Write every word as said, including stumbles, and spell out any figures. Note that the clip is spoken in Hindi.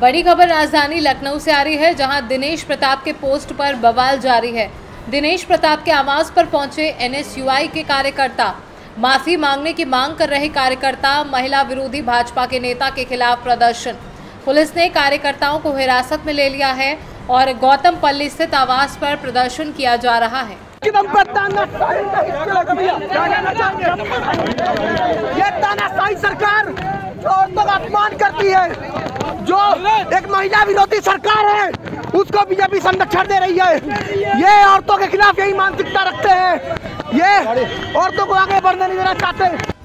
बड़ी खबर राजधानी लखनऊ से आ रही है, जहां दिनेश प्रताप के पोस्ट पर बवाल जारी है। दिनेश प्रताप के आवास पर पहुंचे एन एस यू आई के कार्यकर्ता, माफी मांगने की मांग कर रहे कार्यकर्ता, महिला विरोधी भाजपा के नेता के खिलाफ प्रदर्शन। पुलिस ने कार्यकर्ताओं को हिरासत में ले लिया है और गौतम पल्ली स्थित आवास पर प्रदर्शन किया जा रहा है। ये तानाशाही सरकार जो तो अपमान करती है, जो एक महिला विरोधी सरकार है, उसको बीजेपी संरक्षण दे रही है। ये औरतों के खिलाफ यही मानसिकता रखते हैं, ये औरतों को आगे बढ़ने नहीं देना चाहते।